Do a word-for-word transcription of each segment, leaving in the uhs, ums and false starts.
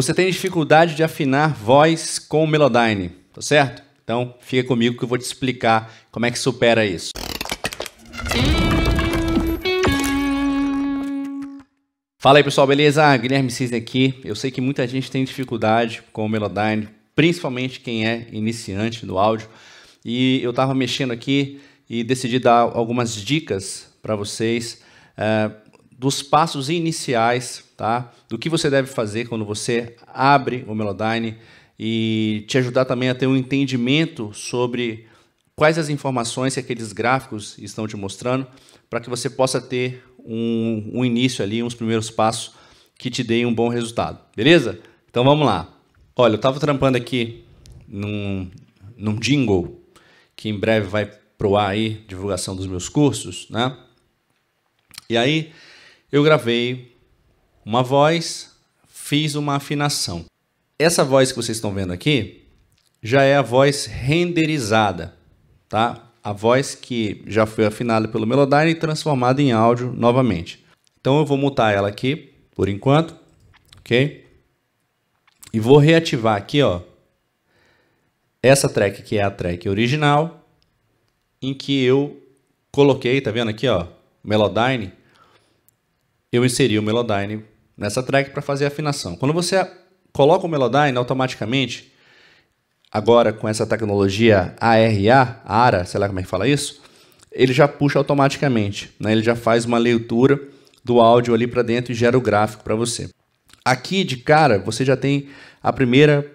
Você tem dificuldade de afinar voz com Melodyne, tá certo? Então fica comigo que eu vou te explicar como é que supera isso. Fala aí pessoal, beleza? Ah, Guilherme Cisne aqui. Eu sei que muita gente tem dificuldade com o Melodyne, principalmente quem é iniciante do áudio. E eu estava mexendo aqui e decidi dar algumas dicas para vocês uh, dos passos iniciais, tá? Do que você deve fazer quando você abre o Melodyne e te ajudar também a ter um entendimento sobre quais as informações que aqueles gráficos estão te mostrando para que você possa ter um, um início ali, uns primeiros passos que te deem um bom resultado, beleza? Então vamos lá. Olha, eu estava trampando aqui num, num jingle que em breve vai pro ar aí, divulgação dos meus cursos, né? E aí eu gravei uma voz, fiz uma afinação. Essa voz que vocês estão vendo aqui já é a voz renderizada, tá? A voz que já foi afinada pelo Melodyne e transformada em áudio novamente. Então eu vou mutar ela aqui por enquanto, ok? E vou reativar aqui, ó, essa track que é a track original em que eu coloquei, tá vendo aqui, ó, Melodyne. Eu inseri o Melodyne nessa track para fazer a afinação. Quando você coloca o Melodyne automaticamente, agora com essa tecnologia A R A, A R A, sei lá como é que fala isso, ele já puxa automaticamente, né? Ele já faz uma leitura do áudio ali para dentro e gera o gráfico para você. Aqui de cara você já tem a primeira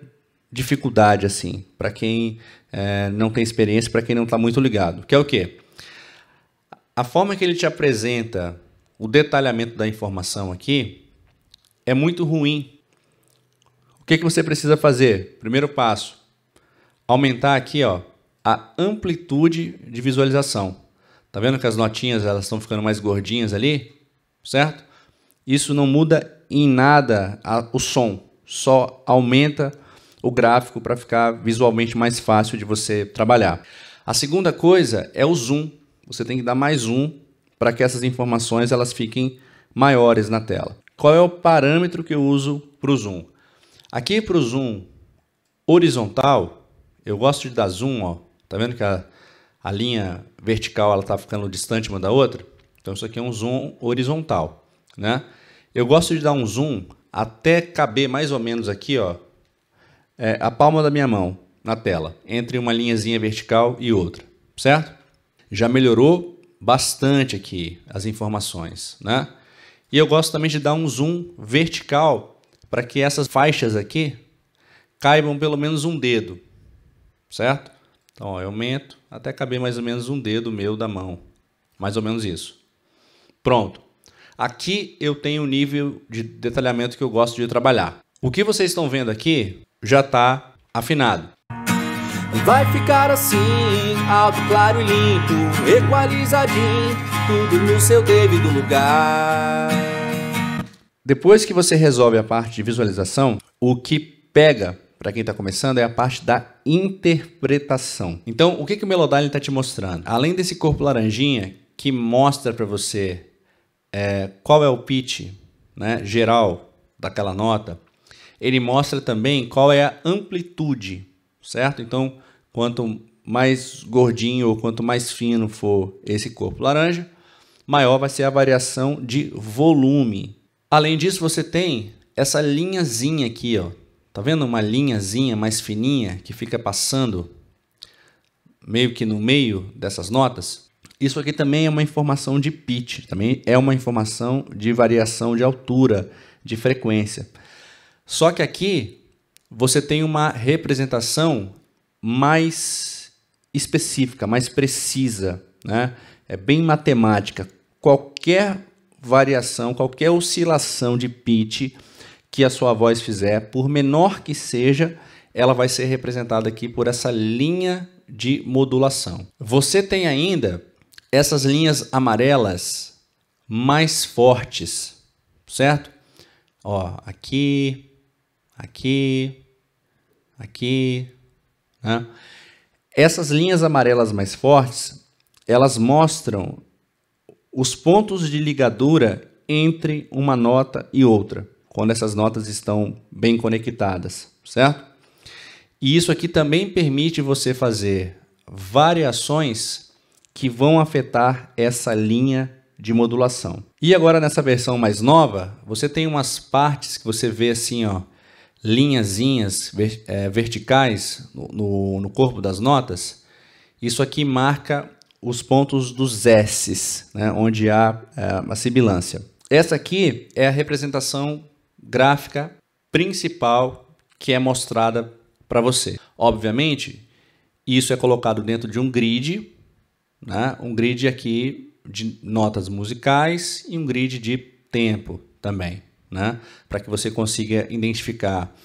dificuldade assim, para quem é, não tem experiência, para quem não está muito ligado, que é o quê? A forma que ele te apresenta o detalhamento da informação aqui é muito ruim. O que que você precisa fazer? Primeiro passo, aumentar aqui, ó, a amplitude de visualização. Tá vendo que as notinhas elas estão ficando mais gordinhas ali, certo? Isso não muda em nada a, o som, só aumenta o gráfico para ficar visualmente mais fácil de você trabalhar. A segunda coisa é o zoom. Você tem que dar mais zoom para que essas informações elas fiquem maiores na tela. Qual é o parâmetro que eu uso para o zoom? Aqui para o zoom horizontal, eu gosto de dar zoom, ó. Tá vendo que a, a linha vertical ela tá ficando distante uma da outra? Então isso aqui é um zoom horizontal, né? Eu gosto de dar um zoom até caber mais ou menos aqui, ó, é, a palma da minha mão na tela, entre uma linhazinha vertical e outra, certo? Já melhorou bastante aqui as informações, né? E eu gosto também de dar um zoom vertical para que essas faixas aqui caibam pelo menos um dedo, certo? Então, ó, eu aumento até caber mais ou menos um dedo meu da mão, mais ou menos isso. Pronto. Aqui eu tenho o nível de detalhamento que eu gosto de trabalhar. O que vocês estão vendo aqui já está afinado. Vai ficar assim, alto, claro e limpo, equalizadinho, tudo no seu devido lugar. Depois que você resolve a parte de visualização, o que pega para quem está começando é a parte da interpretação. Então, o que, que o Melodyne está te mostrando? Além desse corpo laranjinha que mostra para você é, qual é o pitch, né, geral daquela nota, ele mostra também qual é a amplitude, certo? Então, quanto mais gordinho ou quanto mais fino for esse corpo laranja, maior vai ser a variação de volume. Além disso, você tem essa linhazinha aqui, ó. Tá vendo uma linhazinha mais fininha que fica passando meio que no meio dessas notas? Isso aqui também é uma informação de pitch, também é uma informação de variação de altura, de frequência. Só que aqui você tem uma representação mais específica, mais precisa, né? É bem matemática. Qualquer variação, qualquer oscilação de pitch que a sua voz fizer, por menor que seja, ela vai ser representada aqui por essa linha de modulação. Você tem ainda essas linhas amarelas mais fortes, certo? Ó, aqui, aqui, aqui, né? Essas linhas amarelas mais fortes, elas mostram os pontos de ligadura entre uma nota e outra. quando essas notas estão bem conectadas, certo? E isso aqui também permite você fazer variações que vão afetar essa linha de modulação. E agora nessa versão mais nova, você tem umas partes que você vê assim, ó, linhazinhas ver, é, verticais no, no, no corpo das notas. Isso aqui marca os pontos dos S's, né, onde há é, a sibilância. Essa aqui é a representação gráfica principal que é mostrada para você. Obviamente, isso é colocado dentro de um grid, né? Um grid aqui de notas musicais e um grid de tempo também, né? Para que você consiga identificar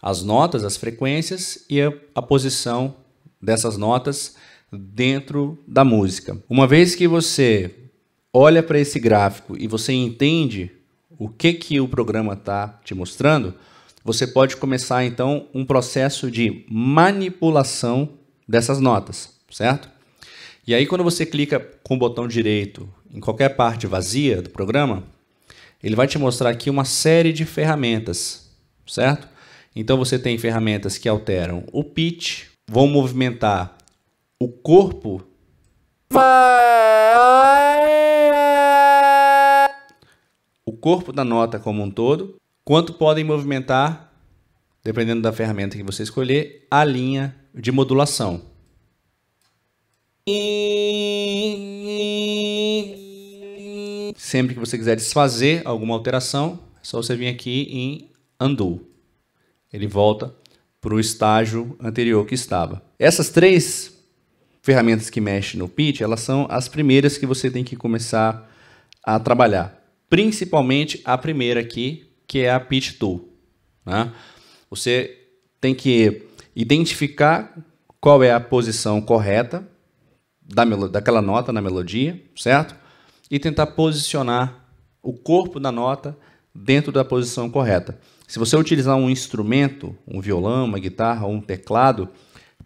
as notas, as frequências e a, a posição dessas notas dentro da música. Uma vez que você olha para esse gráfico e você entende o que, que o programa está te mostrando, você pode começar então um processo de manipulação dessas notas, certo? E aí quando você clica com o botão direito em qualquer parte vazia do programa, ele vai te mostrar aqui uma série de ferramentas, certo? Então você tem ferramentas que alteram o pitch, vão movimentar o corpo, o corpo da nota como um todo, quanto podem movimentar, dependendo da ferramenta que você escolher, a linha de modulação. Sempre que você quiser desfazer alguma alteração, é só você vir aqui em Undo. Ele volta para o estágio anterior que estava. Essas três ferramentas que mexem no pitch, elas são as primeiras que você tem que começar a trabalhar. Principalmente a primeira aqui, que é a Pitch Tool, né? Você tem que identificar qual é a posição correta da daquela nota na melodia, certo? E tentar posicionar o corpo da nota dentro da posição correta. Se você utilizar um instrumento, um violão, uma guitarra ou um teclado,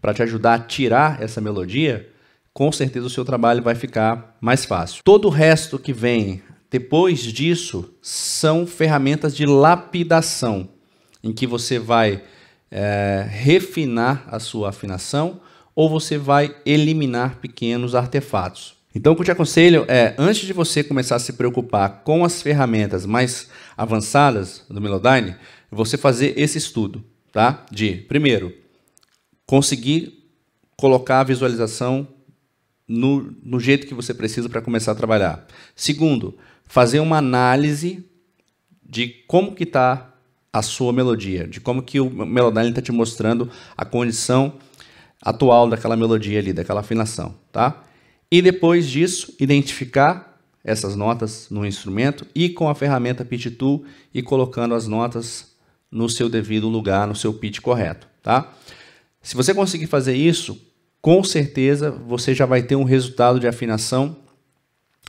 para te ajudar a tirar essa melodia, com certeza o seu trabalho vai ficar mais fácil. Todo o resto que vem depois disso são ferramentas de lapidação, em que você vai é, refinar a sua afinação ou você vai eliminar pequenos artefatos. Então o que eu te aconselho é, antes de você começar a se preocupar com as ferramentas mais avançadas do Melodyne, você fazer esse estudo, tá? De, primeiro, conseguir colocar a visualização no, no jeito que você precisa para começar a trabalhar. Segundo, fazer uma análise de como que está a sua melodia, de como que o Melodyne está te mostrando a condição atual daquela melodia ali, daquela afinação, tá? E depois disso, identificar essas notas no instrumento e com a ferramenta Pitch Tool e colocando as notas no seu devido lugar, no seu pitch correto, tá? Se você conseguir fazer isso, com certeza você já vai ter um resultado de afinação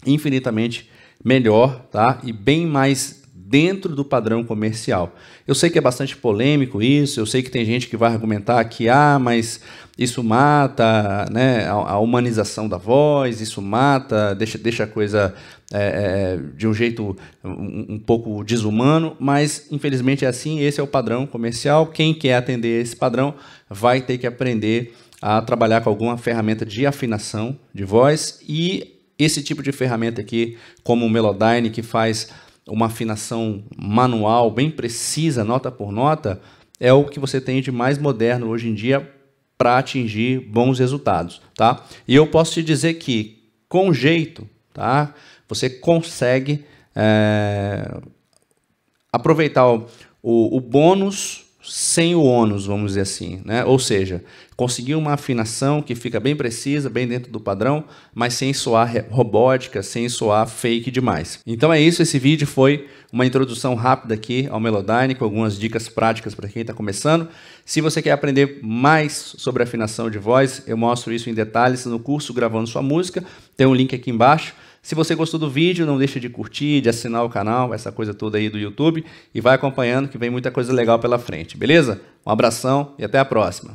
infinitamente melhor, tá? E bem mais dentro do padrão comercial. Eu sei que é bastante polêmico isso, eu sei que tem gente que vai argumentar que ah, mas isso mata, né, a humanização da voz, isso mata, deixa, deixa a coisa é, é, de um jeito um, um pouco desumano, mas infelizmente é assim, esse é o padrão comercial, quem quer atender esse padrão vai ter que aprender a trabalhar com alguma ferramenta de afinação de voz e esse tipo de ferramenta aqui, como o Melodyne, que faz uma afinação manual bem precisa, nota por nota, é o que você tem de mais moderno hoje em dia para atingir bons resultados, tá? E eu posso te dizer que, com jeito, tá? Você consegue é, aproveitar o, o, o bônus sem o ônus, vamos dizer assim, né? Ou seja, conseguir uma afinação que fica bem precisa, bem dentro do padrão, mas sem soar robótica, sem soar fake demais. Então é isso, esse vídeo foi uma introdução rápida aqui ao Melodyne, com algumas dicas práticas para quem está começando. Se você quer aprender mais sobre afinação de voz, eu mostro isso em detalhes no curso Gravando Sua Música, tem um link aqui embaixo. Se você gostou do vídeo, não deixa de curtir, de assinar o canal, essa coisa toda aí do YouTube, e vai acompanhando que vem muita coisa legal pela frente, beleza? Um abração e até a próxima!